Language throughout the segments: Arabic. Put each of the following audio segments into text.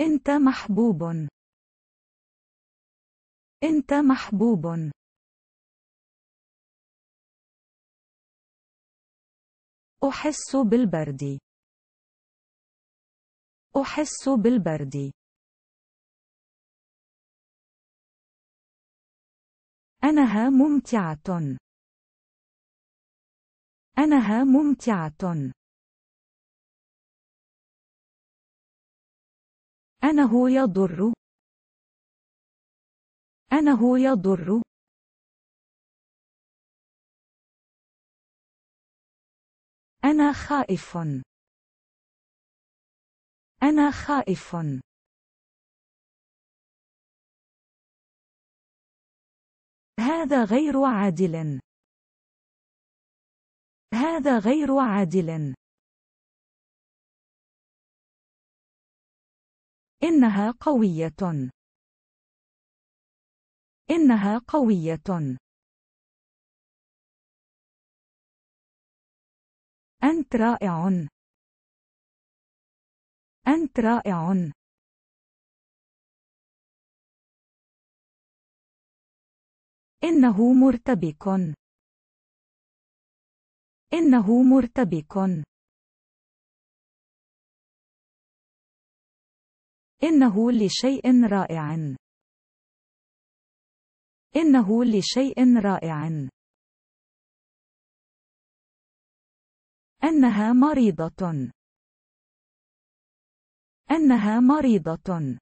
أنت محبوب. أنت محبوب. أحس بالبرد. أحس بالبرد. أنها ممتعة. أنها ممتعة. أنه يضر. أنه يضر. أنا خائف. أنا خائف. هذا غير عادل. هذا غير عادل. إنها قوية. إنها قوية. أنت رائع. أنت رائع. إنه مرتبك. إنه مرتبك. إنه لشيء رائع. إنه لشيء رائع. أنها مريضة. أنها مريضة.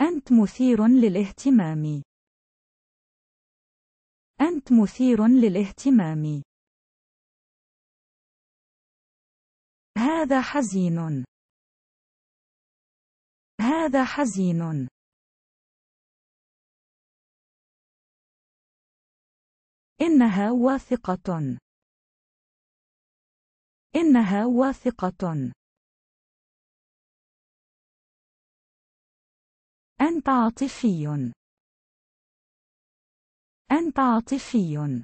أنت مثير للاهتمام. أنت مثير للاهتمام. هذا حزين. هذا حزين. إنها واثقة. إنها واثقة. أنت عاطفي. أنت عاطفي.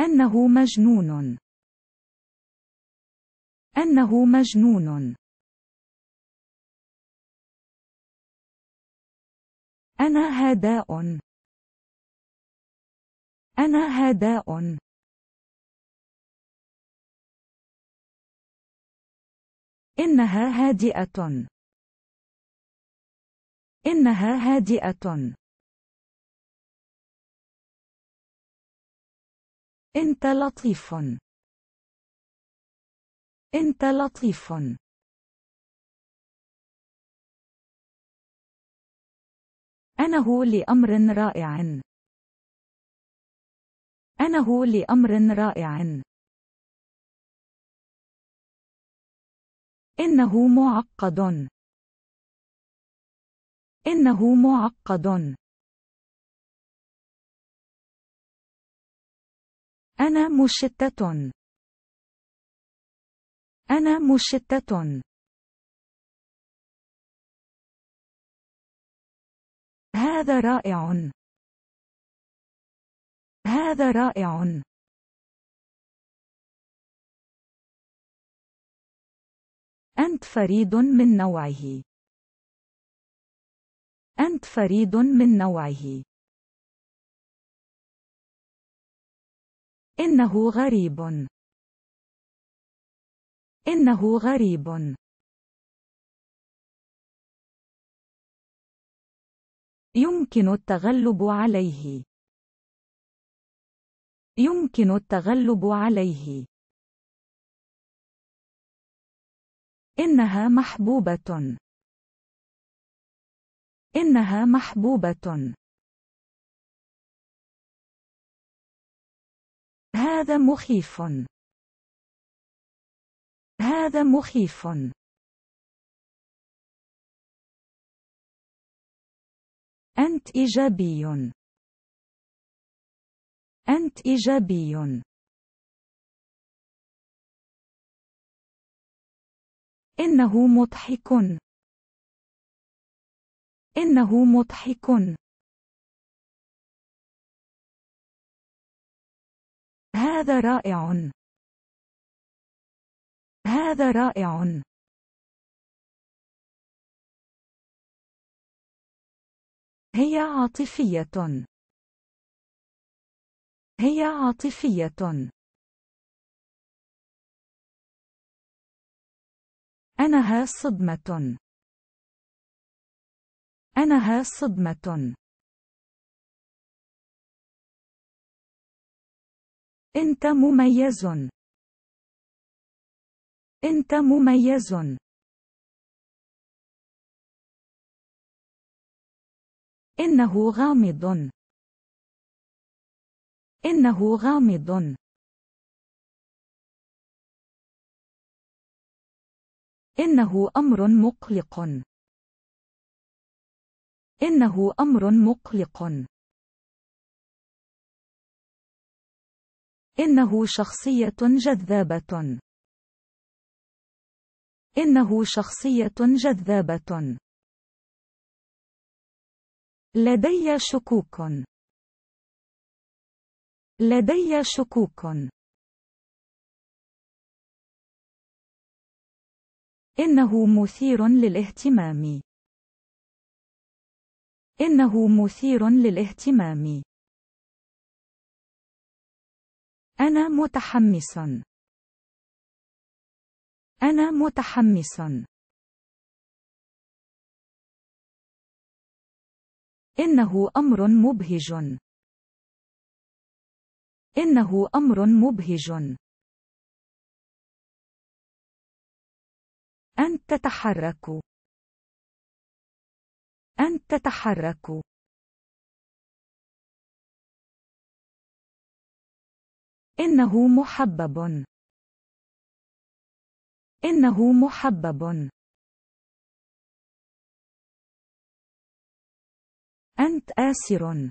أنه مجنون. أنه مجنون. أنا هاداء. أنا هاداء. إنها هادئة. إنها هادئة. أنت لطيف. أنت لطيف. أنه لأمر رائع. أنه لأمر رائع. إنه معقد. إنه معقد. أنا مشتت. أنا مشتت. هذا رائع. هذا رائع. أنت فريد من نوعه. أنت فريد من نوعه. إنه غريب. إنه غريب. يمكن التغلب عليه. يمكن التغلب عليه. إنها محبوبة. إنها محبوبة. هذا مخيف. هذا مخيف. أنت إيجابي. أنت إيجابي. إنه مضحك. إنه مضحك. هذا رائع. هذا رائع. هي عاطفية. هي عاطفية. أنها صدمة. أنها صدمة. أنت مميز. أنت مميز. إنه غامض. إنه غامض. إنه أمر مقلق. إنه أمر مقلق. إنه شخصية جذابة. إنه شخصية جذابة. لدي شكوك. لدي شكوك. إنه مثير للاهتمام. إنه مثير للاهتمام. أنا متحمس. أنا متحمس. إنه أمر مبهج. إنه أمر مبهج. أن تتحرك. أن تتحرك. إنه محبب. إنه محبب. أنت آسر.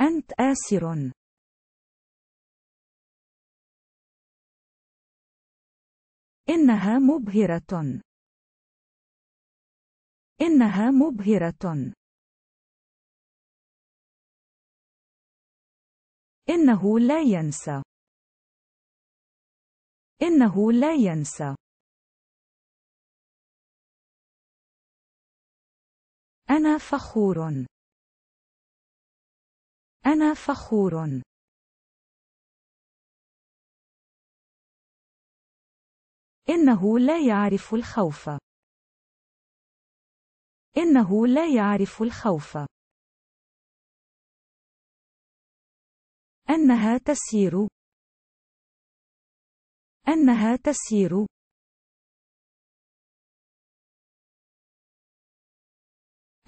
أنت آسر. إنها مبهرة. إنها مبهرة. إنه لا ينسى. إنه لا ينسى. أنا فخور. أنا فخور. إنه لا يعرف الخوف. إنه لا يعرف الخوف. أنها تسير. أنها تسير.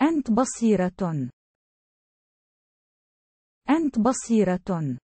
أنت بصيرة. أنت بصيرة.